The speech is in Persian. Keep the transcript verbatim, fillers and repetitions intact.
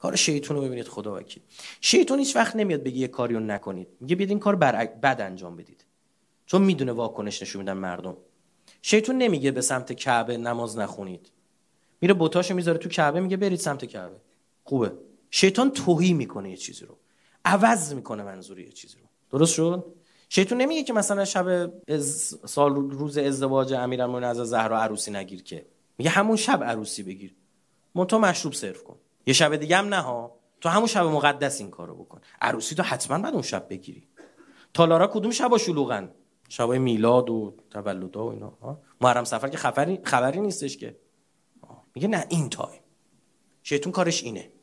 کار شیطون رو ببینید خدا وکیل. شیطون هیچ وقت نمیاد بگه یه کاری رو نکنید، میگه بیاد این کار بر... بد انجام بدید، چون میدونه واکنش نشون میدن مردم. شیطون نمیگه به سمت کعبه نماز نخونید، میره بتاشو میذاره تو کعبه میگه برید سمت کعبه. خوبه. شیطان توهی میکنه یه چیزی رو، عوض میکنه منظوری یه چیزی رو. درست شد؟ شیطان نمیگه که مثلا شب از سال روز ازدواج امیرالمومنین از زهرا عروسی نگیر، که میگه همون شب عروسی بگیر، منتها مشروب سرو کن. یه شب دیگه هم نه ها، تو همون شب مقدس این کارو بکن. عروسی تو حتما بعد اون شب بگیری. تالارا کدوم شبا شلوغن؟ شبای میلاد و تولدا و اینا ها. محرم سفر که خبری خبری نیستش که. میگه نه این تایم. شیطان کارش اینه.